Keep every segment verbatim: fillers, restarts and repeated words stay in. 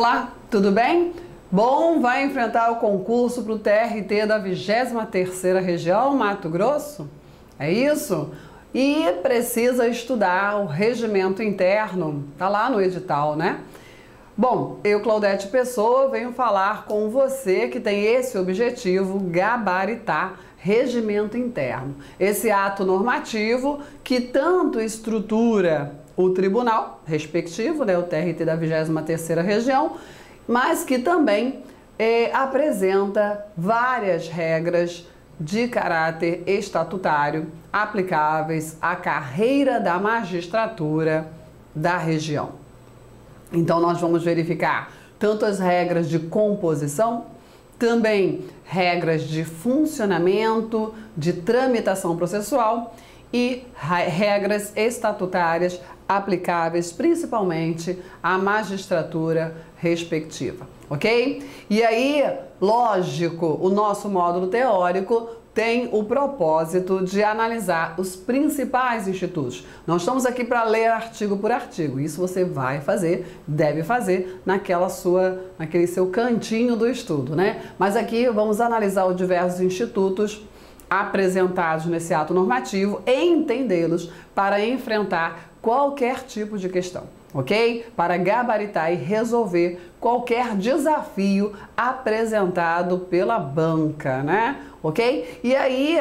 Olá, tudo bem? Bom, vai enfrentar o concurso para o T R T da vigésima terceira Região, Mato Grosso? É isso? E precisa estudar o regimento interno, tá lá no edital, né? Bom, eu, Claudete Pessoa, venho falar com você que tem esse objetivo, gabaritar regimento interno. Esse ato normativo que tanto estrutura o tribunal respectivo, né, o T R T da vigésima terceira Região, mas que também eh, apresenta várias regras de caráter estatutário aplicáveis à carreira da magistratura da região. Então nós vamos verificar tanto as regras de composição, também regras de funcionamento, de tramitação processual e regras estatutárias aplicáveis principalmente à magistratura respectiva, ok? E aí, lógico, o nosso módulo teórico tem o propósito de analisar os principais institutos. Não estamos aqui para ler artigo por artigo, isso você vai fazer, deve fazer naquela sua, naquele seu cantinho do estudo, né? Mas aqui vamos analisar os diversos institutos apresentados nesse ato normativo e entendê-los para enfrentar qualquer tipo de questão, ok? Para gabaritar e resolver qualquer desafio apresentado pela banca, né? Ok? E aí,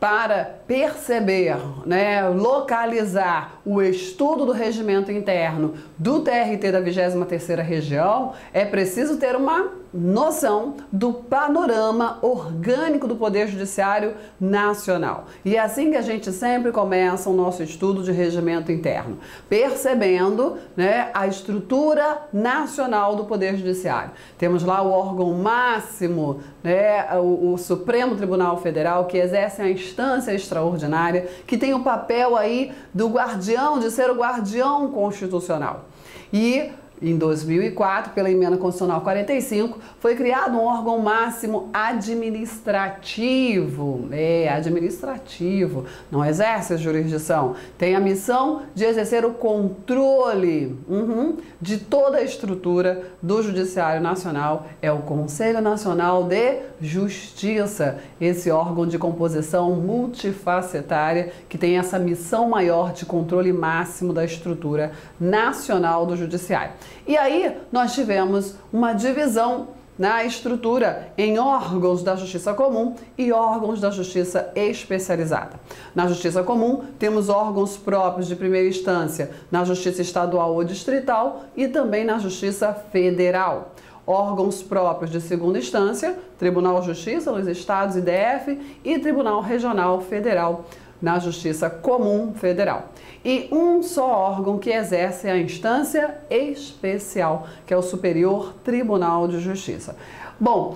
para perceber, né, localizar o estudo do regimento interno do T R T da vigésima terceira Região, é preciso ter uma noção do panorama orgânico do Poder Judiciário Nacional. E é assim que a gente sempre começa o nosso estudo de regimento interno, percebendo, né, a estrutura nacional do Poder Judiciário. Temos lá o órgão máximo, né, o, o Supremo Tribunal Federal, que exerce a instância extraordinária, que tem o papel aí do guardião, de ser o guardião constitucional. E em dois mil e quatro, pela Emenda Constitucional quarenta e cinco, foi criado um órgão máximo administrativo. É, administrativo. Não exerce a jurisdição. Tem a missão de exercer o controle uhum, de toda a estrutura do Judiciário Nacional. É o Conselho Nacional de Justiça, esse órgão de composição multifacetária que tem essa missão maior de controle máximo da estrutura nacional do Judiciário. E aí nós tivemos uma divisão na estrutura em órgãos da Justiça Comum e órgãos da Justiça Especializada. Na Justiça Comum temos órgãos próprios de primeira instância na Justiça Estadual ou Distrital e também na Justiça Federal. Órgãos próprios de segunda instância, Tribunal de Justiça nos Estados e D F e Tribunal Regional Federal na Justiça Comum Federal. E um só órgão que exerce a instância especial, que é o Superior Tribunal de Justiça. Bom,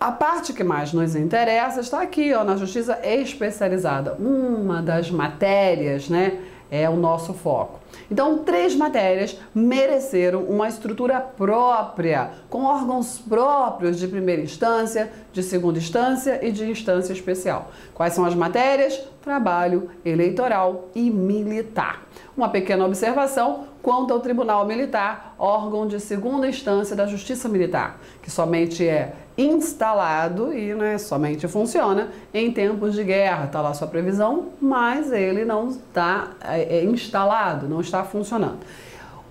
a parte que mais nos interessa está aqui, ó, na Justiça Especializada. Uma das matérias, né, é o nosso foco. Então, três matérias mereceram uma estrutura própria, com órgãos próprios de primeira instância, de segunda instância e de instância especial. Quais são as matérias? Trabalho, eleitoral e militar. Uma pequena observação quanto ao Tribunal Militar, órgão de segunda instância da Justiça Militar, que somente é instalado e, né, somente funciona em tempos de guerra. Está lá sua previsão, mas ele não está é, instalado, não está funcionando.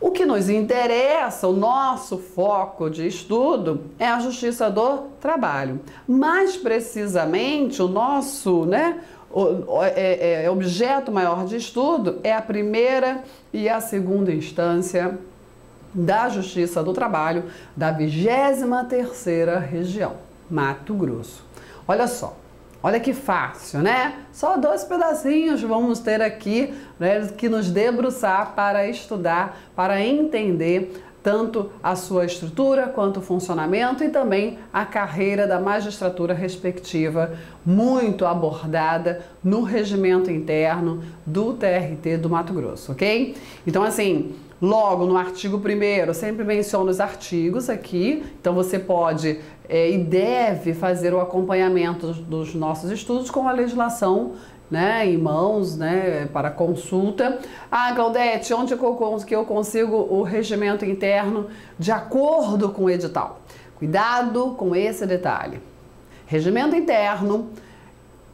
O que nos interessa, o nosso foco de estudo, é a Justiça do Trabalho. Mais precisamente, o nosso, né, O, é, é, objeto maior de estudo é a primeira e a segunda instância da Justiça do Trabalho da vigésima terceira Região, Mato Grosso. Olha só, olha que fácil, né? Só dois pedacinhos vamos ter aqui, né, que nos debruçar para estudar, para entender tanto a sua estrutura quanto o funcionamento e também a carreira da magistratura respectiva, muito abordada no regimento interno do T R T do Mato Grosso, ok? Então, assim, logo no artigo primeiro, sempre menciono os artigos aqui, então você pode é, e deve fazer o acompanhamento dos nossos estudos com a legislação né, em mãos, né, para consulta. Ah, Claudete, onde que eu consigo o regimento interno de acordo com o edital? Cuidado com esse detalhe. Regimento interno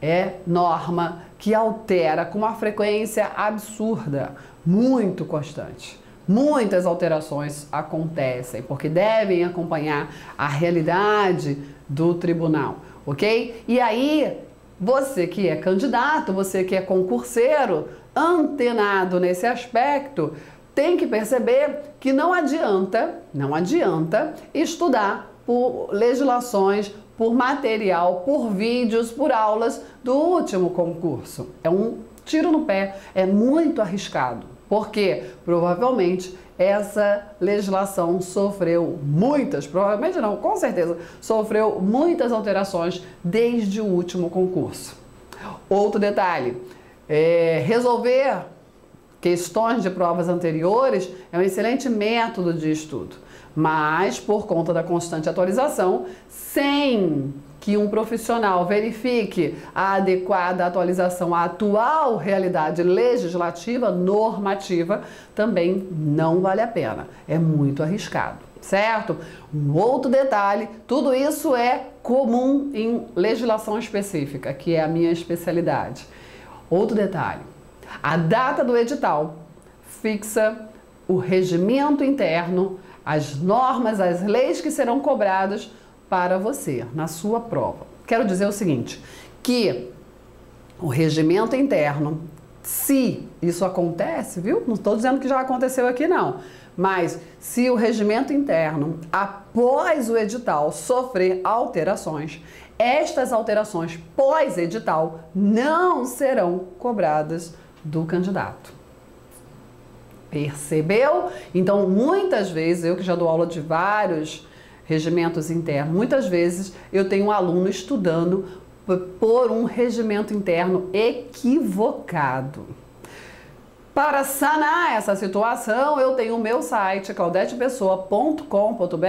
é norma que altera com uma frequência absurda, muito constante. Muitas alterações acontecem, porque devem acompanhar a realidade do tribunal, ok? E aí, você que é candidato, você que é concurseiro, antenado nesse aspecto, tem que perceber que não adianta, não adianta estudar por legislações, por material, por vídeos, por aulas do último concurso. É um tiro no pé, é muito arriscado, porque provavelmente essa legislação sofreu muitas, provavelmente não, com certeza, sofreu muitas alterações desde o último concurso. Outro detalhe, é, resolver questões de provas anteriores é um excelente método de estudo. Mas, por conta da constante atualização, sem que um profissional verifique a adequada atualização à atual realidade legislativa, normativa, também não vale a pena. É muito arriscado, certo? Um outro detalhe, tudo isso é comum em legislação específica, que é a minha especialidade. Outro detalhe, a data do edital fixa o regimento interno, as normas, as leis que serão cobradas para você, na sua prova. Quero dizer o seguinte, que o regimento interno, se isso acontece, viu? Não estou dizendo que já aconteceu aqui não, mas se o regimento interno, após o edital, sofrer alterações, estas alterações pós-edital não serão cobradas do candidato. Percebeu? Então, muitas vezes, eu que já dou aula de vários regimentos internos, muitas vezes eu tenho um aluno estudando por um regimento interno equivocado. Para sanar essa situação, eu tenho o meu site, claudete pessoa ponto com ponto br,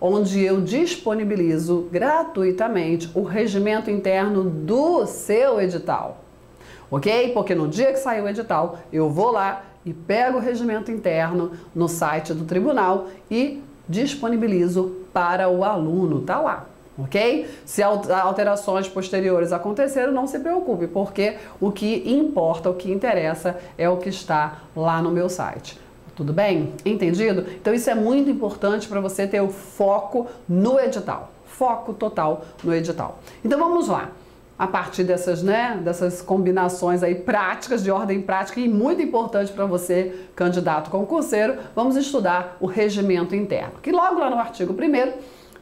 onde eu disponibilizo gratuitamente o regimento interno do seu edital. Ok? Porque no dia que sair o edital, eu vou lá e pego o regimento interno no site do tribunal e disponibilizo para o aluno, tá lá, ok? Se alterações posteriores aconteceram, não se preocupe, porque o que importa, o que interessa é o que está lá no meu site. Tudo bem? Entendido? Então isso é muito importante para você ter o foco no edital, foco total no edital. Então vamos lá. A partir dessas, né, dessas combinações aí práticas, de ordem prática e muito importante para você, candidato concurseiro, vamos estudar o regimento interno, que logo lá no artigo primeiro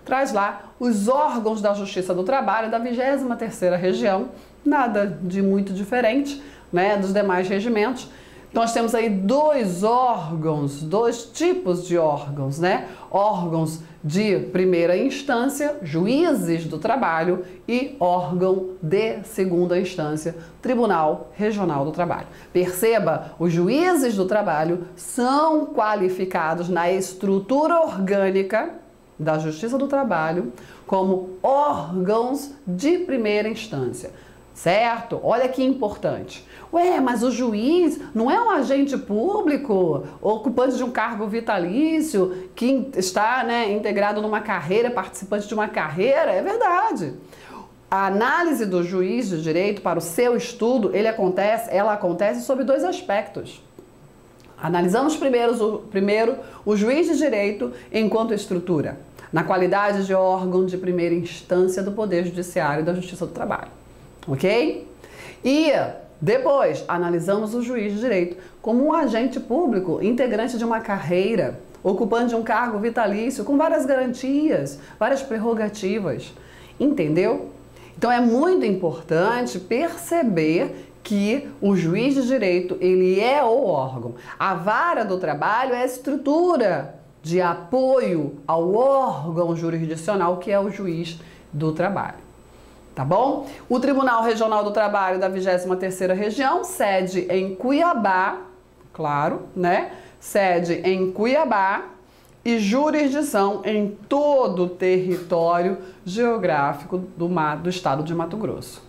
traz lá os órgãos da Justiça do Trabalho da vigésima terceira região, nada de muito diferente, né, dos demais regimentos. Nós temos aí dois órgãos, dois tipos de órgãos, né? Órgãos de primeira instância, juízes do trabalho, e órgão de segunda instância, Tribunal Regional do Trabalho. Perceba, os juízes do trabalho são qualificados na estrutura orgânica da Justiça do Trabalho como órgãos de primeira instância. Certo? Olha que importante. Ué, mas o juiz não é um agente público, ocupante de um cargo vitalício, que está, né, integrado numa carreira, participante de uma carreira? É verdade. A análise do juiz de direito para o seu estudo, ele acontece, ela acontece sob dois aspectos. Analisamos primeiro, primeiro o juiz de direito enquanto estrutura, na qualidade de órgão de primeira instância do Poder Judiciário e da Justiça do Trabalho. Ok? E depois analisamos o juiz de direito como um agente público, integrante de uma carreira, ocupante de um cargo vitalício, com várias garantias, várias prerrogativas. Entendeu? Então é muito importante perceber que o juiz de direito, ele é o órgão. A vara do trabalho é a estrutura de apoio ao órgão jurisdicional, que é o juiz do trabalho. Tá bom? O Tribunal Regional do Trabalho da vigésima terceira região, sede em Cuiabá, claro, né? Sede em Cuiabá e jurisdição em todo o território geográfico do, do estado de Mato Grosso.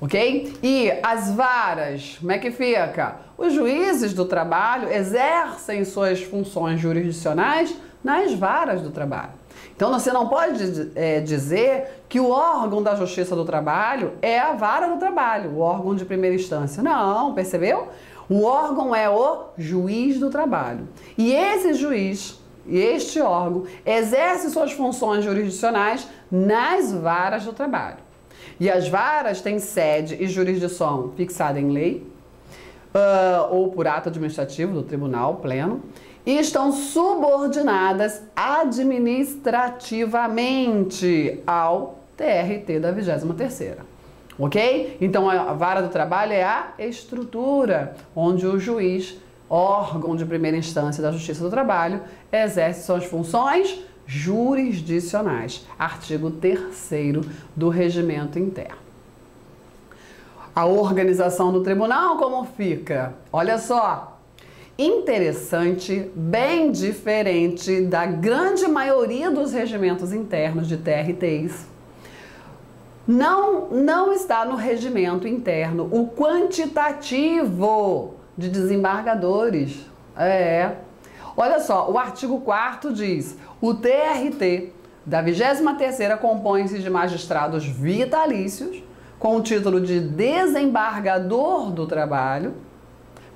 ok? E as varas, como é que fica? Os juízes do trabalho exercem suas funções jurisdicionais nas varas do trabalho. Então você não pode é, dizer que o órgão da Justiça do Trabalho é a vara do trabalho, o órgão de primeira instância. Não, percebeu? O órgão é o juiz do trabalho. E esse juiz, este órgão, exerce suas funções jurisdicionais nas varas do trabalho. E as varas têm sede e jurisdição fixada em lei, uh, ou por ato administrativo do tribunal pleno, e estão subordinadas administrativamente ao T R T da vigésima terceira, ok? Então a vara do trabalho é a estrutura onde o juiz, órgão de primeira instância da Justiça do Trabalho, exerce suas funções jurisdicionais. Artigo terceiro do Regimento Interno. A organização do tribunal como fica? Olha só! Interessante, bem diferente da grande maioria dos regimentos internos de T R Ts. Não, não está no regimento interno o quantitativo de desembargadores. É. Olha só, o artigo quarto diz: o T R T da vigésima terceira compõe-se de magistrados vitalícios com o título de desembargador do trabalho.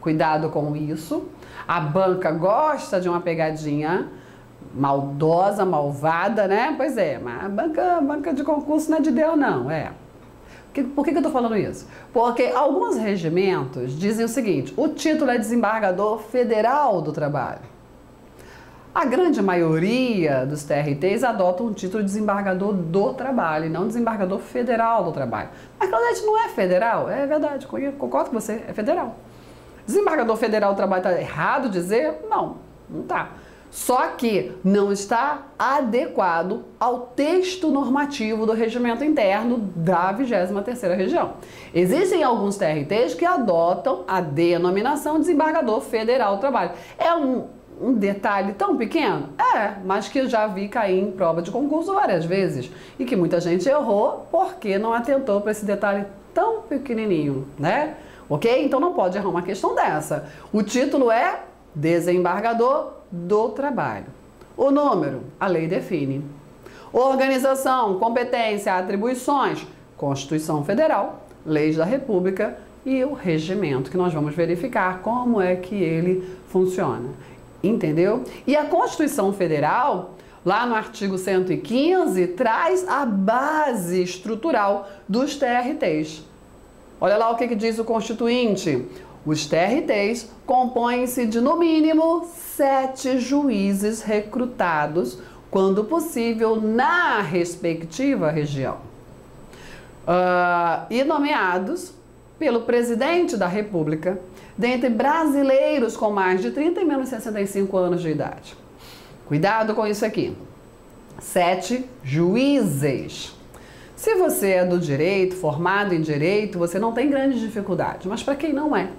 Cuidado com isso. A banca gosta de uma pegadinha maldosa, malvada, né? Pois é, mas a banca, a banca de concurso não é de Deus, não, é. Por que que eu tô falando isso? Porque alguns regimentos dizem o seguinte: o título é desembargador federal do trabalho. A grande maioria dos T R Ts adotam o título de desembargador do trabalho e não desembargador federal do trabalho. Mas Claudete não é federal? É verdade, concordo com você, é federal. Desembargador federal do trabalho, está errado dizer? Não, não está. Só que não está adequado ao texto normativo do Regimento Interno da vigésima terceira Região. Existem alguns T R Ts que adotam a denominação desembargador federal do trabalho. É um, um detalhe tão pequeno? É, mas que eu já vi cair em prova de concurso várias vezes e que muita gente errou porque não atentou para esse detalhe tão pequenininho, né? Ok? Então não pode errar uma questão dessa. O título é desembargador do trabalho. O número, a lei define. Organização, competência, atribuições, Constituição Federal, leis da República e o regimento, que nós vamos verificar como é que ele funciona. Entendeu? E a Constituição Federal, lá no artigo cento e quinze, traz a base estrutural dos T R Ts. Olha lá o que, que diz o Constituinte. Os T R Ts compõem-se de, no mínimo, sete juízes recrutados, quando possível, na respectiva região, uh, e nomeados pelo Presidente da República, dentre brasileiros com mais de trinta e menos de sessenta e cinco anos de idade. Cuidado com isso aqui. Sete juízes. Se você é do direito, formado em direito, você não tem grandes dificuldades. Mas para quem não é,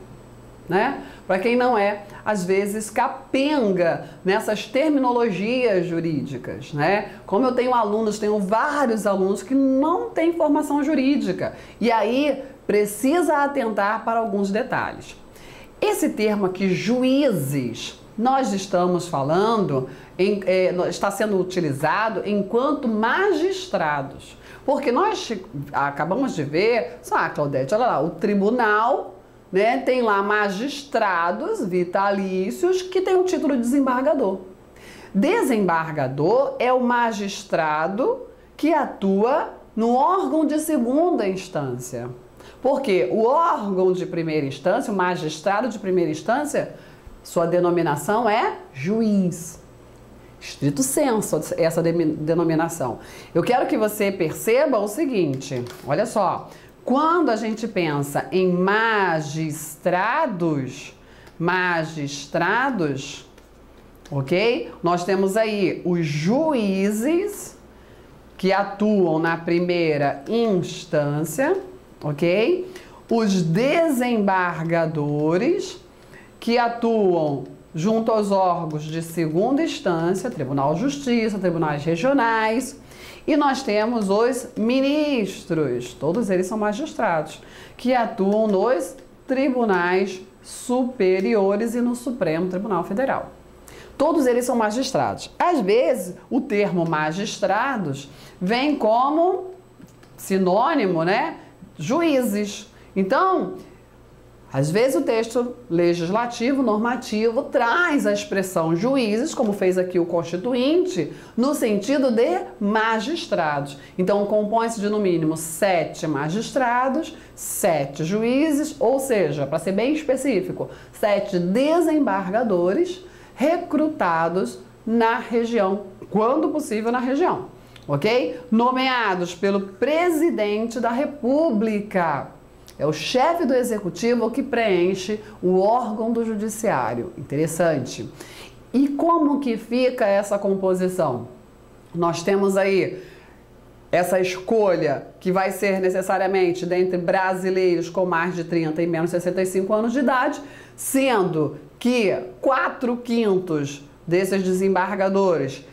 né? Para quem não é, às vezes capenga nessas terminologias jurídicas, né? Como eu tenho alunos, tenho vários alunos que não têm formação jurídica. E aí precisa atentar para alguns detalhes. Esse termo aqui, juízes, nós estamos falando, em, eh, está sendo utilizado enquanto magistrados. Porque nós acabamos de ver, só a Claudete, olha lá, o tribunal, né, tem lá magistrados vitalícios que tem o título de desembargador. Desembargador é o magistrado que atua no órgão de segunda instância. Porque o órgão de primeira instância, o magistrado de primeira instância, sua denominação é juiz. Estrito senso, essa denominação. Eu quero que você perceba o seguinte, olha só. Quando a gente pensa em magistrados, magistrados, ok? Nós temos aí os juízes que atuam na primeira instância, ok? Os desembargadores que atuam junto aos órgãos de segunda instância, Tribunal de Justiça, Tribunais Regionais, E nós temos os ministros, todos eles são magistrados, que atuam nos tribunais superiores e no Supremo Tribunal Federal. Todos eles são magistrados. Às vezes, o termo magistrados vem como sinônimo, né? Juízes. Então, às vezes o texto legislativo, normativo, traz a expressão juízes, como fez aqui o constituinte, no sentido de magistrados. Então, compõe-se de, no mínimo, sete magistrados, sete juízes, ou seja, para ser bem específico, sete desembargadores recrutados na região, quando possível na região, ok? Nomeados pelo presidente da República. É o chefe do executivo que preenche o órgão do judiciário. Interessante. E como que fica essa composição? Nós temos aí essa escolha que vai ser necessariamente dentre brasileiros com mais de trinta e menos de sessenta e cinco anos de idade, sendo que quatro quintos desses desembargadores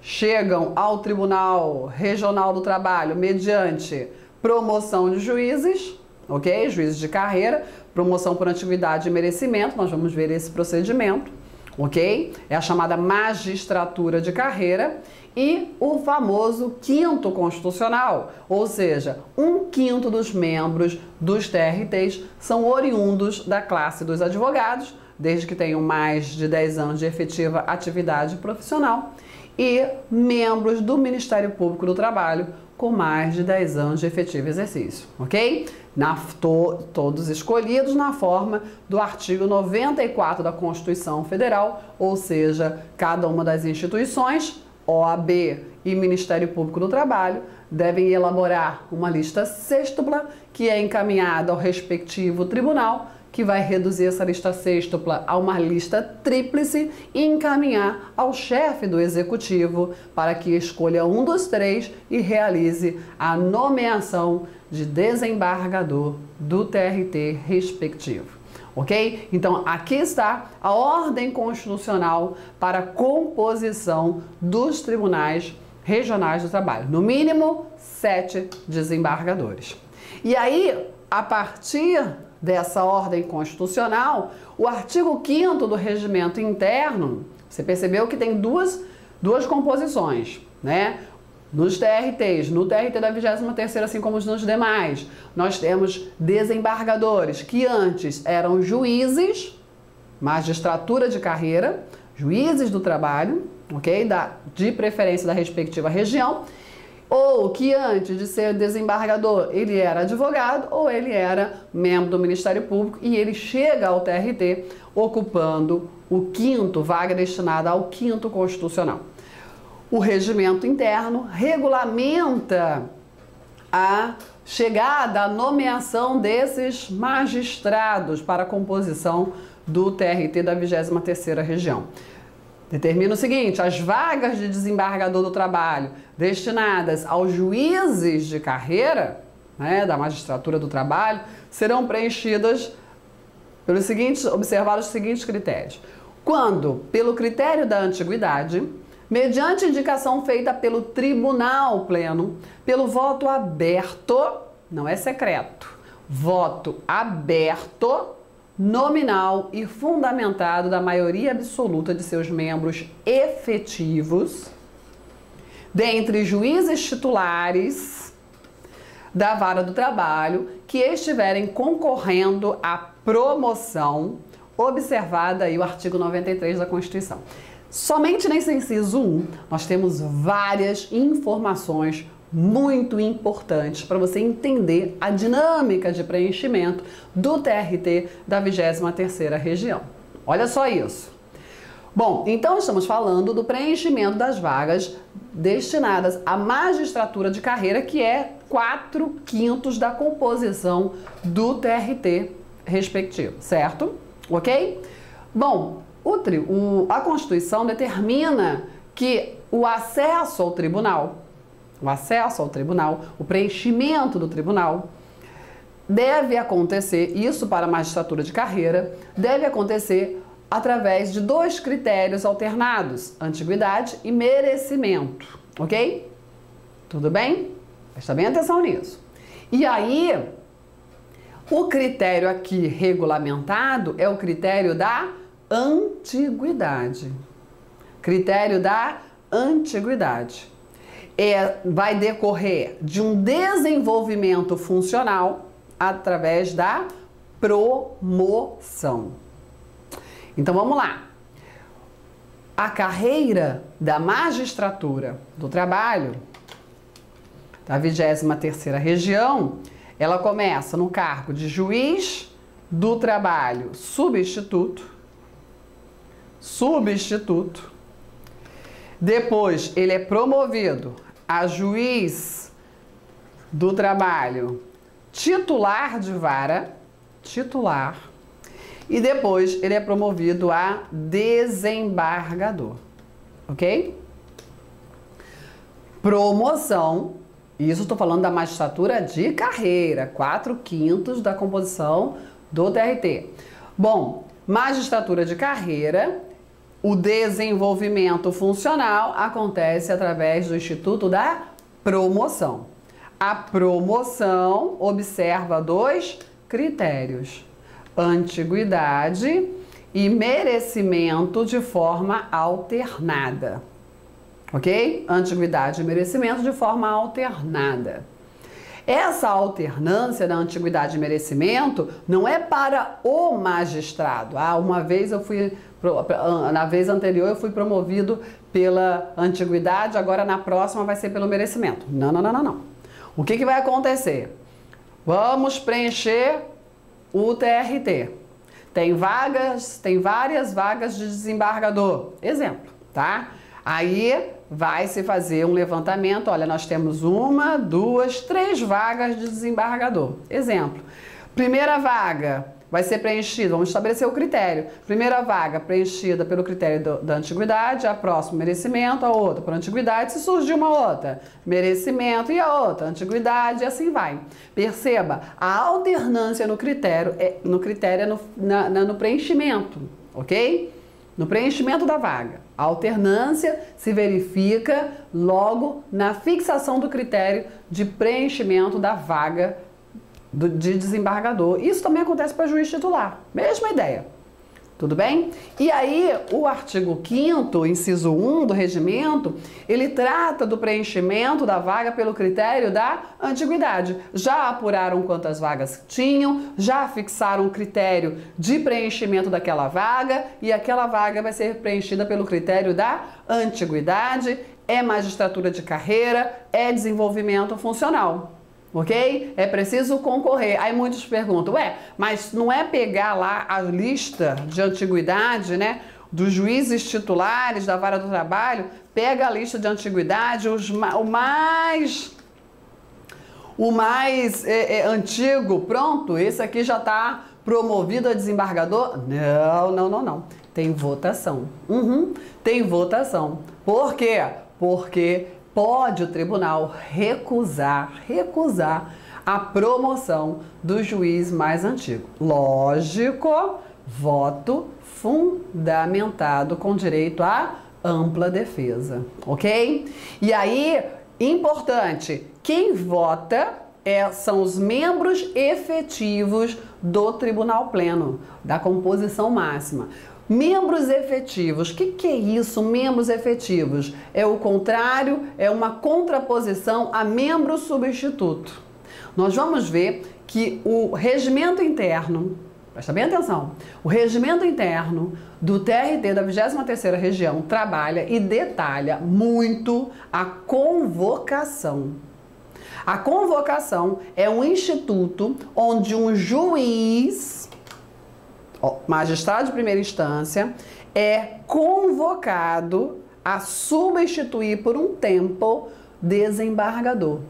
chegam ao Tribunal Regional do Trabalho mediante promoção de juízes, ok? Juízes de carreira, promoção por antiguidade e merecimento, nós vamos ver esse procedimento, ok? É a chamada magistratura de carreira e o famoso quinto constitucional, ou seja, um quinto dos membros dos T R Ts são oriundos da classe dos advogados, desde que tenham mais de dez anos de efetiva atividade profissional, e membros do Ministério Público do Trabalho, com mais de dez anos de efetivo exercício, ok? Na, to, todos escolhidos na forma do artigo noventa e quatro da Constituição Federal, ou seja, cada uma das instituições, O A B e Ministério Público do Trabalho, devem elaborar uma lista sextupla que é encaminhada ao respectivo tribunal, que vai reduzir essa lista sextupla a uma lista tríplice e encaminhar ao chefe do executivo para que escolha um dos três e realize a nomeação de desembargador do T R T respectivo, ok? Então aqui está a ordem constitucional para a composição dos tribunais regionais do trabalho, no mínimo sete desembargadores. E aí, a partir dessa ordem constitucional, o artigo quinto do Regimento Interno, você percebeu que tem duas, duas composições, né? Nos T R Ts, no T R T da vigésima terceira, assim como nos demais, nós temos desembargadores que antes eram juízes, magistratura de carreira, juízes do trabalho, ok? Da, de preferência da respectiva região, ou que antes de ser desembargador ele era advogado ou ele era membro do Ministério Público e ele chega ao T R T ocupando o quinto, vaga destinada ao quinto constitucional. O Regimento Interno regulamenta a chegada, a nomeação desses magistrados para a composição do T R T da vigésima terceira região. Determina o seguinte: as vagas de desembargador do trabalho destinadas aos juízes de carreira, né, da magistratura do trabalho, serão preenchidas pelos seguintes, observados os seguintes critérios. Quando, pelo critério da antiguidade, mediante indicação feita pelo tribunal pleno, pelo voto aberto, não é secreto, voto aberto, nominal e fundamentado da maioria absoluta de seus membros efetivos, dentre juízes titulares da vara do trabalho que estiverem concorrendo à promoção, observada aí o artigo noventa e três da Constituição. Somente nesse inciso um, nós temos várias informações muito importantes para você entender a dinâmica de preenchimento do T R T da vigésima terceira região. Olha só isso. Bom, então estamos falando do preenchimento das vagas destinadas à magistratura de carreira, que é quatro quintos da composição do T R T respectivo, certo? Ok? Bom, o tri, o, a Constituição determina que o acesso ao tribunal O acesso ao tribunal, o preenchimento do tribunal, deve acontecer, isso para a magistratura de carreira, deve acontecer através de dois critérios alternados, antiguidade e merecimento, ok? Tudo bem? Presta bem atenção nisso. E aí, o critério aqui regulamentado é o critério da antiguidade. Critério da antiguidade. É, vai decorrer de um desenvolvimento funcional através da promoção. Então vamos lá. A carreira da magistratura do trabalho, da vigésima terceira região, ela começa no cargo de juiz do trabalho substituto, substituto, depois ele é promovido a juiz do trabalho titular de vara, titular, e depois ele é promovido a desembargador, ok? Promoção, isso estou falando da magistratura de carreira, quatro quintos da composição do T R T. Bom, magistratura de carreira, o desenvolvimento funcional acontece através do Instituto da Promoção. A promoção observa dois critérios: antiguidade e merecimento de forma alternada. Ok? Antiguidade e merecimento de forma alternada. Essa alternância da antiguidade e merecimento não é para o magistrado. Ah, uma vez eu fui, na vez anterior eu fui promovido pela antiguidade, agora na próxima vai ser pelo merecimento. Não, não, não, não, não. O que que vai acontecer? Vamos preencher o T R T. Tem vagas, tem várias vagas de desembargador. Exemplo, tá? Aí vai se fazer um levantamento. Olha, nós temos uma, duas, três vagas de desembargador. Exemplo. Primeira vaga vai ser preenchida, vamos estabelecer o critério. Primeira vaga preenchida pelo critério do, da antiguidade, a próxima merecimento, a outra por antiguidade, se surgir uma outra, merecimento e a outra, antiguidade, e assim vai. Perceba, a alternância no critério é no, critério é no, na, na, no preenchimento, ok? No preenchimento da vaga. A alternância se verifica logo na fixação do critério de preenchimento da vaga de desembargador. Isso também acontece para juiz titular. Mesma ideia. Tudo bem? E aí, o artigo quinto, inciso um do regimento, ele trata do preenchimento da vaga pelo critério da antiguidade. Já apuraram quantas vagas tinham, já fixaram o critério de preenchimento daquela vaga e aquela vaga vai ser preenchida pelo critério da antiguidade, é magistratura de carreira, é desenvolvimento funcional. Ok? É preciso concorrer. Aí muitos perguntam, ué, mas não é pegar lá a lista de antiguidade, né? Dos juízes titulares da vara do trabalho, pega a lista de antiguidade, os, o mais, o mais é, é, antigo, pronto, esse aqui já está promovido a desembargador? Não, não, não, não. Tem votação. Uhum, tem votação. Por quê? Porque pode o tribunal recusar, recusar a promoção do juiz mais antigo. Lógico, voto fundamentado com direito à ampla defesa, ok? E aí, importante, quem vota é, são os membros efetivos do tribunal pleno, da composição máxima. Membros efetivos, o que, que é isso, membros efetivos? É o contrário, é uma contraposição a membro substituto. Nós vamos ver que o regimento interno, presta bem atenção, o regimento interno do T R T da vigésima terceira região trabalha e detalha muito a convocação. A convocação é um instituto onde um juiz, magistrado de primeira instância, é convocado a substituir por um tempo desembargador.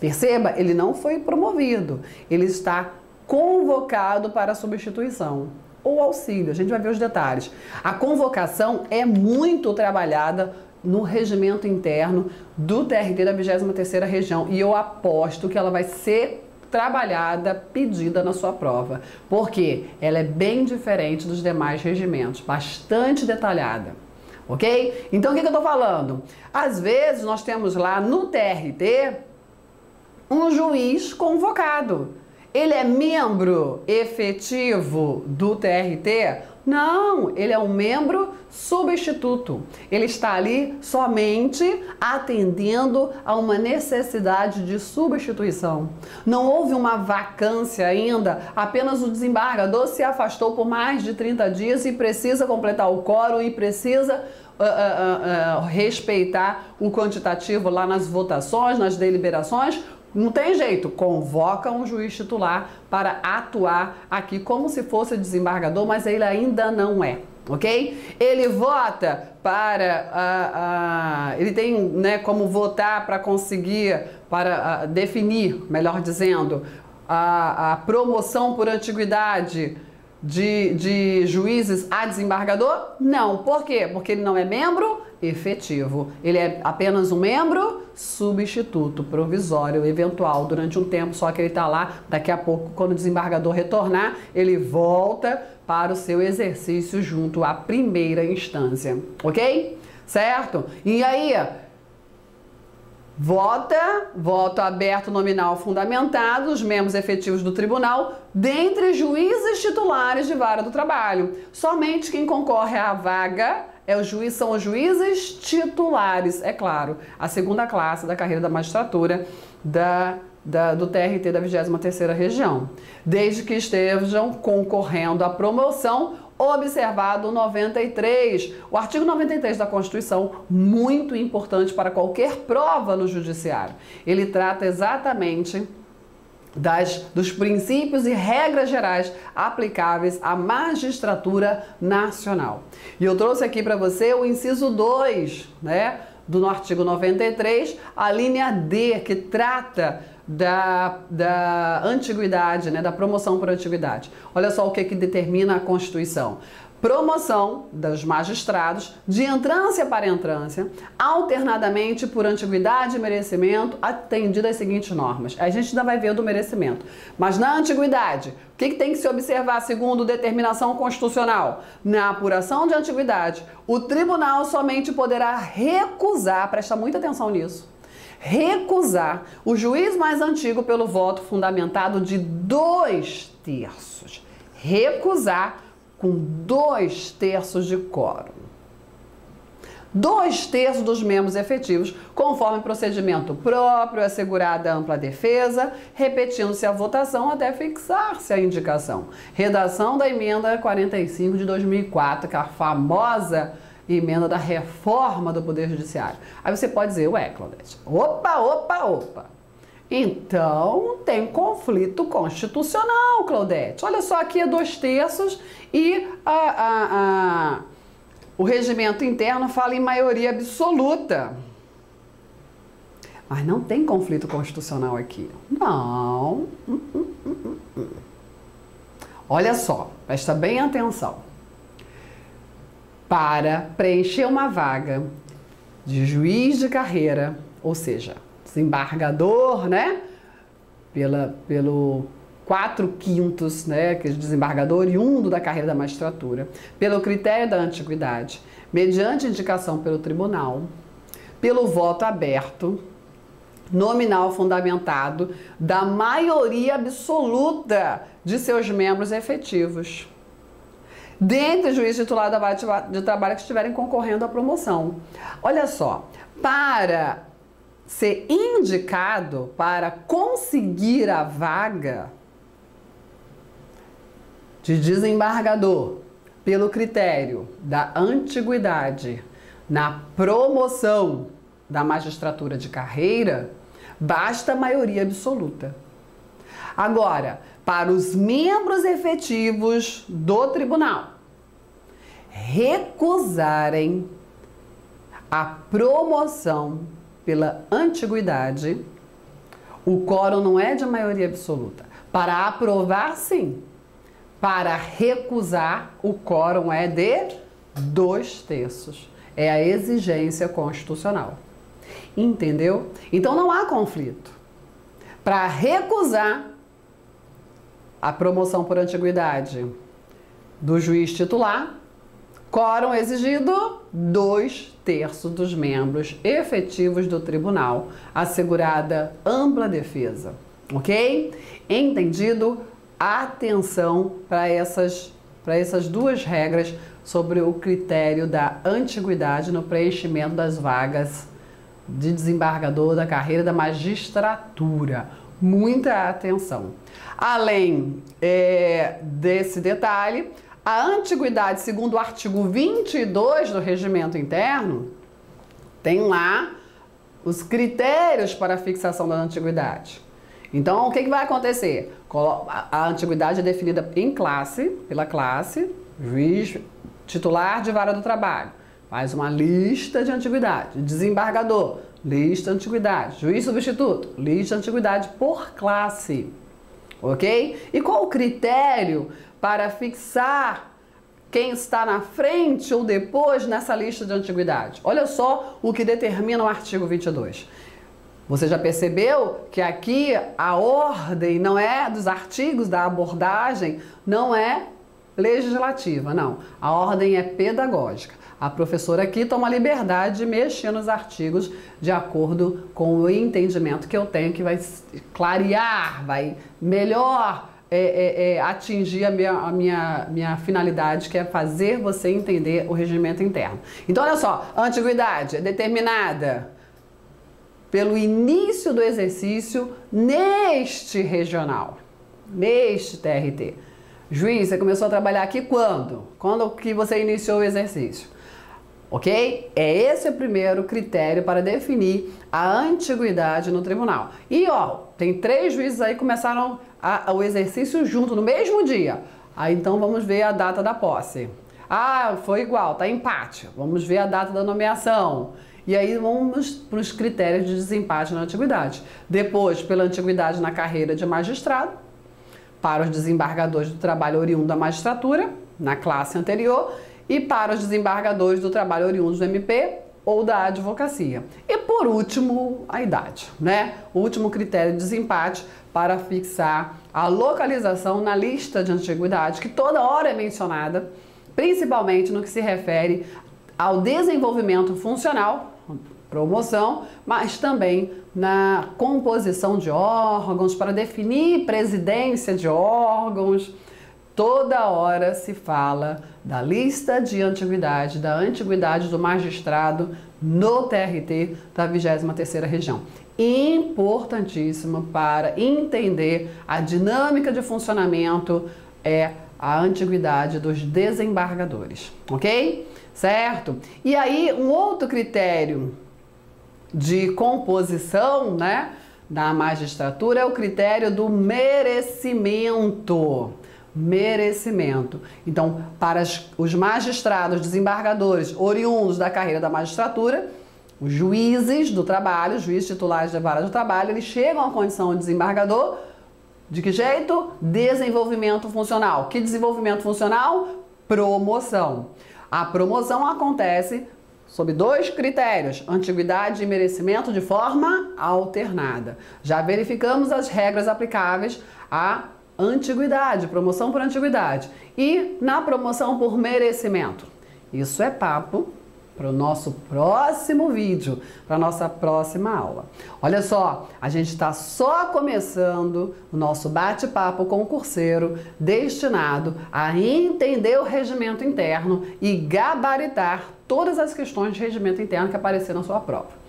Perceba, ele não foi promovido, ele está convocado para a substituição ou auxílio, a gente vai ver os detalhes. A convocação é muito trabalhada no regimento interno do T R T da vigésima terceira região e eu aposto que ela vai ser trabalhada, pedida na sua prova, porque ela é bem diferente dos demais regimentos, bastante detalhada, ok? Então o que, que eu tô falando? Às vezes nós temos lá no T R T um juiz convocado. Ele é membro efetivo do T R T? Não, ele é um membro substituto. Ele está ali somente atendendo a uma necessidade de substituição. Não houve uma vacância ainda, apenas o desembargador se afastou por mais de trinta dias e precisa completar o quórum e precisa Uh, uh, uh, uh, respeitar o quantitativo lá nas votações, nas deliberações. Não tem jeito, convoca um juiz titular para atuar aqui como se fosse desembargador, mas ele ainda não é, ok? Ele vota para, uh, uh, ele tem, né, como votar para conseguir, para uh, definir, melhor dizendo, a, a promoção por antiguidade De, de juízes a desembargador? Não. Por quê? Porque ele não é membro efetivo. Ele é apenas um membro substituto, provisório, eventual, durante um tempo, só que ele está lá. Daqui a pouco, quando o desembargador retornar, ele volta para o seu exercício junto à primeira instância. Ok? Certo? E aí, vota, voto aberto, nominal, fundamentado, os membros efetivos do tribunal, dentre juízes titulares de vara do trabalho. Somente quem concorre à vaga é o juiz, são os juízes titulares, é claro, a segunda classe da carreira da magistratura da, da, do T R T da vigésima terceira região, desde que estejam concorrendo à promoção observado o noventa e três, o artigo noventa e três da Constituição, muito importante para qualquer prova no judiciário. Ele trata exatamente das, dos princípios e regras gerais aplicáveis à magistratura nacional. E eu trouxe aqui para você o inciso dois, né, do artigo noventa e três, a linha D, que trata Da, da antiguidade, né, da promoção por antiguidade. Olha só o que, que determina a Constituição. Promoção dos magistrados de entrância para entrância, alternadamente por antiguidade e merecimento, atendida às seguintes normas. A gente ainda vai ver o do merecimento. Mas na antiguidade, o que, que tem que se observar segundo determinação constitucional? Na apuração de antiguidade, o tribunal somente poderá recusar, presta muita atenção nisso, recusar o juiz mais antigo pelo voto fundamentado de dois terços. Recusar com dois terços de quórum. Dois terços dos membros efetivos, conforme procedimento próprio, assegurada ampla defesa, repetindo-se a votação até fixar-se a indicação. Redação da Emenda quarenta e cinco de dois mil e quatro, que é a famosa emenda da reforma do Poder Judiciário. Aí você pode dizer, ué, Claudete, opa, opa, opa. Então, tem conflito constitucional, Claudete. Olha só, aqui é dois terços e a, a, a, o regimento interno fala em maioria absoluta. Mas não tem conflito constitucional aqui. Não. Olha só, presta bem atenção. Para preencher uma vaga de juiz de carreira, ou seja, desembargador, né? Pela, pelo quatro quintos, né? Que é desembargador oriundo da carreira da magistratura, pelo critério da antiguidade, mediante indicação pelo tribunal, pelo voto aberto, nominal fundamentado, da maioria absoluta de seus membros efetivos, dentre juiz titular da vara de trabalho que estiverem concorrendo à promoção. Olha só, para ser indicado, para conseguir a vaga de desembargador pelo critério da antiguidade na promoção da magistratura de carreira, basta maioria absoluta. Agora, para os membros efetivos do tribunal recusarem a promoção pela antiguidade, o quórum não é de maioria absoluta. Para aprovar, sim. Para recusar, o quórum é de dois terços. É a exigência constitucional. Entendeu? Então não há conflito. Para recusar a promoção por antiguidade do juiz titular, Quórum exigido, dois terços dos membros efetivos do tribunal, assegurada ampla defesa, ok? Entendido? Atenção para essas, para essas duas regras sobre o critério da antiguidade no preenchimento das vagas de desembargador da carreira da magistratura. Muita atenção. Além é, desse detalhe, a antiguidade, segundo o artigo vinte e dois do Regimento Interno, tem lá os critérios para a fixação da antiguidade. Então, o que, que vai acontecer? A antiguidade é definida em classe, pela classe, juiz titular de vara do trabalho. Faz uma lista de antiguidade. Desembargador, lista de antiguidade. Juiz substituto, lista de antiguidade por classe. Ok? E qual o critério para fixar quem está na frente ou depois nessa lista de antiguidade? Olha só o que determina o artigo vinte e dois. Você já percebeu que aqui a ordem não é dos artigos, da abordagem, não é legislativa, não. A ordem é pedagógica. A professora aqui toma liberdade de mexer nos artigos de acordo com o entendimento que eu tenho, que vai clarear, vai melhor é, é, é, atingir a, minha, a minha, minha finalidade, que é fazer você entender o regimento interno. Então, olha só, a antiguidade é determinada pelo início do exercício neste regional, neste T R T. Juiz, você começou a trabalhar aqui quando? Quando que você iniciou o exercício? Ok? É esse o primeiro critério para definir a antiguidade no tribunal. E ó, tem três juízes aí que começaram a, a, o exercício junto no mesmo dia. Aí então vamos ver a data da posse. Ah, foi igual, tá empate. Vamos ver a data da nomeação. E aí vamos para os critérios de desempate na antiguidade. Depois, pela antiguidade na carreira de magistrado, para os desembargadores do trabalho oriundo da magistratura, na classe anterior, e para os desembargadores do trabalho oriundo do M P ou da advocacia. E por último, a idade, né? O último critério de desempate para fixar a localização na lista de antiguidade, que toda hora é mencionada, principalmente no que se refere ao desenvolvimento funcional, promoção, mas também na composição de órgãos, para definir presidência de órgãos. Toda hora se fala da lista de antiguidade, da antiguidade do magistrado no T R T da vigésima terceira região. Importantíssimo para entender a dinâmica de funcionamento é a antiguidade dos desembargadores, ok? Certo? E aí, um outro critério de composição, né, da magistratura é o critério do merecimento. Merecimento. Então, para os magistrados, desembargadores oriundos da carreira da magistratura, os juízes do trabalho, os juízes titulares da vara do trabalho, eles chegam à condição de desembargador de que jeito? Desenvolvimento funcional. Que desenvolvimento funcional? Promoção. A promoção acontece sob dois critérios, antiguidade e merecimento, de forma alternada. Já verificamos as regras aplicáveis à antiguidade, promoção por antiguidade, e na promoção por merecimento. Isso é papo para o nosso próximo vídeo, para a nossa próxima aula. Olha só, a gente está só começando o nosso bate-papo concurseiro destinado a entender o regimento interno e gabaritar todas as questões de regimento interno que aparecer na sua prova.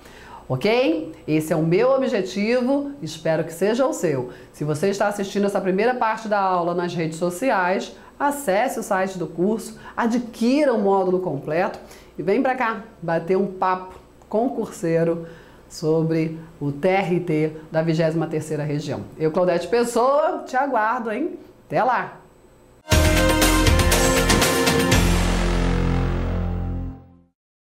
Ok? Esse é o meu objetivo, espero que seja o seu. Se você está assistindo essa primeira parte da aula nas redes sociais, acesse o site do curso, adquira o módulo completo e vem para cá bater um papo concurseiro sobre o T R T da vigésima terceira região. Eu, Claudete Pessoa, te aguardo, hein? Até lá!